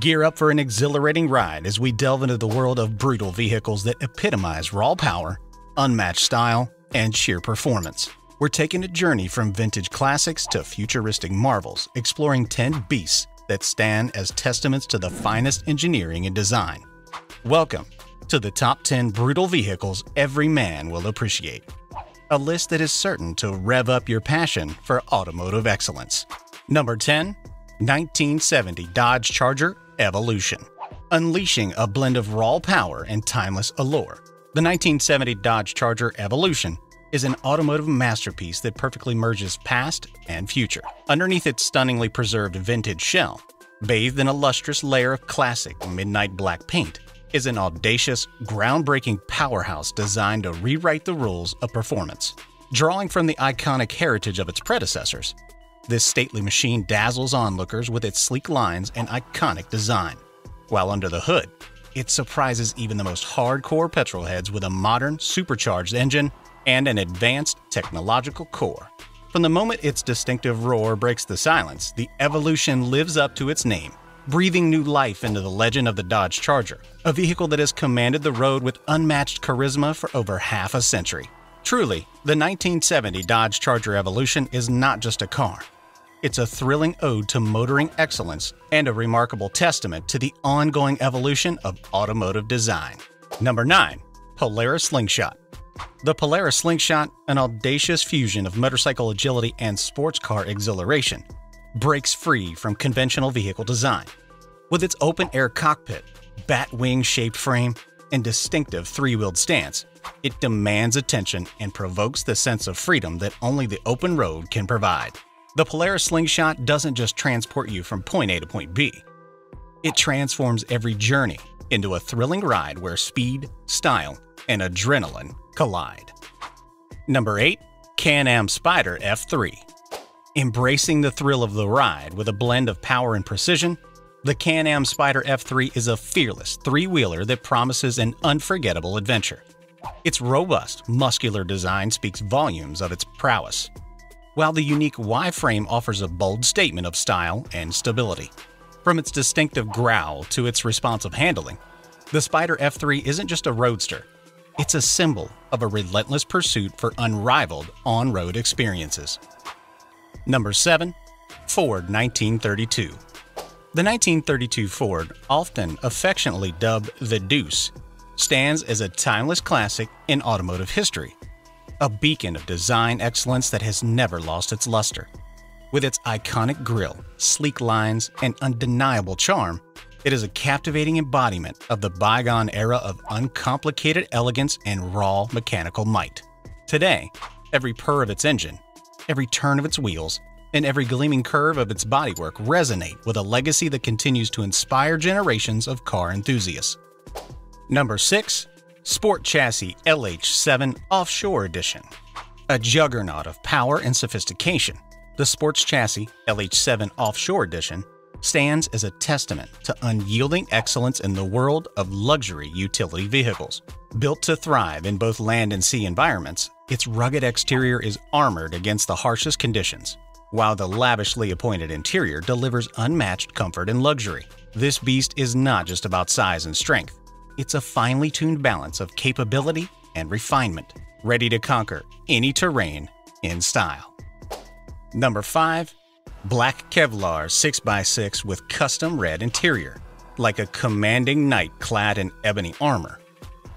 Gear up for an exhilarating ride as we delve into the world of brutal vehicles that epitomize raw power, unmatched style, and sheer performance. We're taking a journey from vintage classics to futuristic marvels, exploring 10 beasts that stand as testaments to the finest engineering and design. Welcome to the top 10 brutal vehicles every man will appreciate, a list that is certain to rev up your passion for automotive excellence. Number 10. 1970 Dodge Charger Evolution. Unleashing a blend of raw power and timeless allure, the 1970 Dodge Charger Evolution is an automotive masterpiece that perfectly merges past and future. Underneath its stunningly preserved vintage shell, bathed in a lustrous layer of classic midnight black paint, is an audacious, groundbreaking powerhouse designed to rewrite the rules of performance. Drawing from the iconic heritage of its predecessors, this stately machine dazzles onlookers with its sleek lines and iconic design, while under the hood, it surprises even the most hardcore petrolheads with a modern, supercharged engine and an advanced technological core. From the moment its distinctive roar breaks the silence, the Evolution lives up to its name, breathing new life into the legend of the Dodge Charger, a vehicle that has commanded the road with unmatched charisma for over half a century. Truly, the 1970 Dodge Charger Evolution is not just a car. It's a thrilling ode to motoring excellence and a remarkable testament to the ongoing evolution of automotive design. Number 9. Polaris Slingshot. The Polaris Slingshot, an audacious fusion of motorcycle agility and sports car exhilaration, breaks free from conventional vehicle design. With its open-air cockpit, bat-wing-shaped frame, and distinctive three-wheeled stance, it demands attention and provokes the sense of freedom that only the open road can provide. The Polaris Slingshot doesn't just transport you from point A to point B. It transforms every journey into a thrilling ride where speed, style, and adrenaline collide. Number 8. Can-Am Spyder F3. Embracing the thrill of the ride with a blend of power and precision, the Can-Am Spyder F3 is a fearless three-wheeler that promises an unforgettable adventure. Its robust, muscular design speaks volumes of its prowess, while the unique Y-frame offers a bold statement of style and stability. From its distinctive growl to its responsive handling, the Spyder F3 isn't just a roadster, it's a symbol of a relentless pursuit for unrivaled on-road experiences. Number 7. Ford 1932. The 1932 Ford, often affectionately dubbed the Deuce, stands as a timeless classic in automotive history, a beacon of design excellence that has never lost its luster. With its iconic grille, sleek lines, and undeniable charm, it is a captivating embodiment of the bygone era of uncomplicated elegance and raw mechanical might. Today, every purr of its engine, every turn of its wheels, and every gleaming curve of its bodywork resonate with a legacy that continues to inspire generations of car enthusiasts. Number 6. Sport Chassis LH7 Offshore Edition. A juggernaut of power and sophistication, the Sports Chassis LH7 Offshore Edition stands as a testament to unyielding excellence in the world of luxury utility vehicles. Built to thrive in both land and sea environments, its rugged exterior is armored against the harshest conditions, while the lavishly appointed interior delivers unmatched comfort and luxury. This beast is not just about size and strength. It's a finely tuned balance of capability and refinement, ready to conquer any terrain in style. Number 5. Black Kevlar 6x6 with custom red interior. Like a commanding knight clad in ebony armor,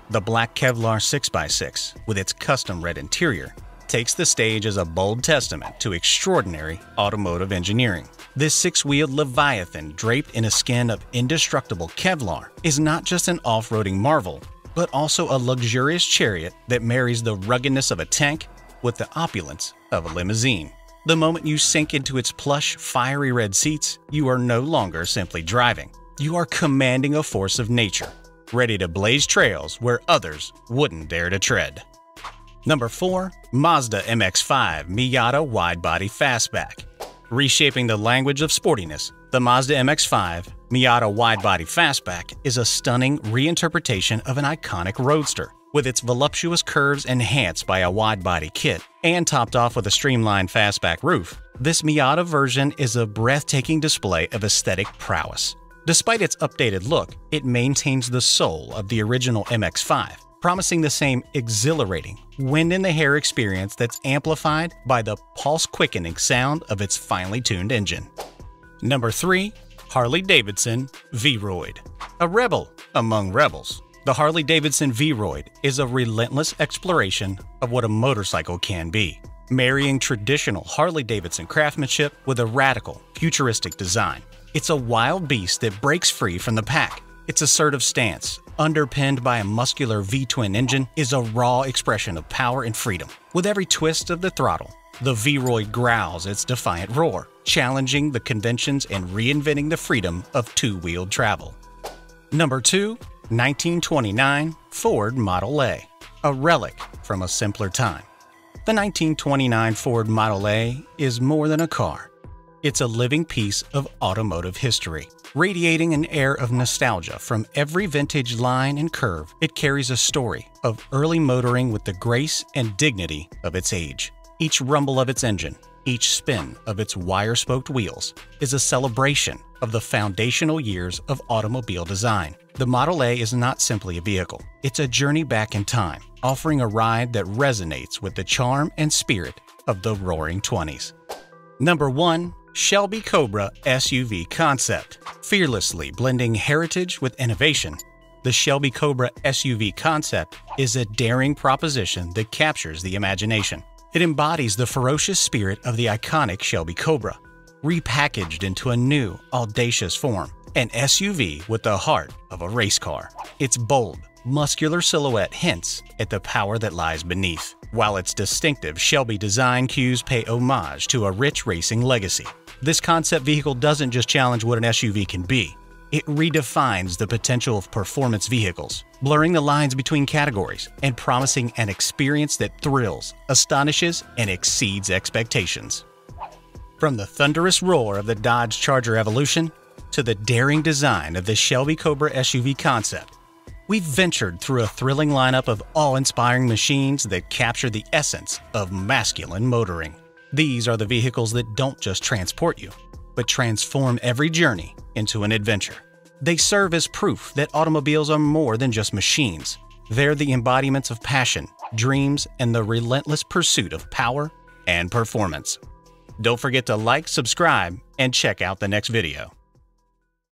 the Black Kevlar 6x6, with its custom red interior, takes the stage as a bold testament to extraordinary automotive engineering. This six-wheeled Leviathan, draped in a skin of indestructible Kevlar, is not just an off-roading marvel, but also a luxurious chariot that marries the ruggedness of a tank with the opulence of a limousine. The moment you sink into its plush, fiery red seats, you are no longer simply driving. You are commanding a force of nature, ready to blaze trails where others wouldn't dare to tread. Number 4. Mazda MX-5 Miata Widebody Fastback. Reshaping the language of sportiness, the Mazda MX-5 Miata Widebody Fastback is a stunning reinterpretation of an iconic roadster. With its voluptuous curves enhanced by a widebody kit and topped off with a streamlined fastback roof, this Miata version is a breathtaking display of aesthetic prowess. Despite its updated look, it maintains the soul of the original MX-5, promising the same exhilarating, wind-in-the-hair experience that's amplified by the pulse-quickening sound of its finely tuned engine. Number 3. Harley-Davidson V-Rod. A rebel among rebels, the Harley-Davidson V-Rod is a relentless exploration of what a motorcycle can be, marrying traditional Harley-Davidson craftsmanship with a radical, futuristic design. It's a wild beast that breaks free from the pack. Its assertive stance, underpinned by a muscular V-twin engine, is a raw expression of power and freedom. With every twist of the throttle, the V-Rod growls its defiant roar, challenging the conventions and reinventing the freedom of two-wheeled travel. Number 2. 1929 Ford Model A. A relic from a simpler time. The 1929 Ford Model A is more than a car. It's a living piece of automotive history. Radiating an air of nostalgia from every vintage line and curve, it carries a story of early motoring with the grace and dignity of its age. Each rumble of its engine, each spin of its wire-spoked wheels, is a celebration of the foundational years of automobile design. The Model A is not simply a vehicle. It's a journey back in time, offering a ride that resonates with the charm and spirit of the Roaring '20s. Number 1. Shelby Cobra SUV concept. Fearlessly blending heritage with innovation, the Shelby Cobra SUV concept is a daring proposition that captures the imagination. It embodies the ferocious spirit of the iconic Shelby Cobra, repackaged into a new, audacious form, an SUV with the heart of a race car. Its bold, muscular silhouette hints at the power that lies beneath, while its distinctive Shelby design cues pay homage to a rich racing legacy. This concept vehicle doesn't just challenge what an SUV can be, it redefines the potential of performance vehicles, blurring the lines between categories and promising an experience that thrills, astonishes, and exceeds expectations. From the thunderous roar of the Dodge Charger evolution to the daring design of the Shelby Cobra SUV concept, we've ventured through a thrilling lineup of awe-inspiring machines that capture the essence of masculine motoring. These are the vehicles that don't just transport you, but transform every journey into an adventure. They serve as proof that automobiles are more than just machines. They're the embodiments of passion, dreams, and the relentless pursuit of power and performance. Don't forget to like, subscribe, and check out the next video.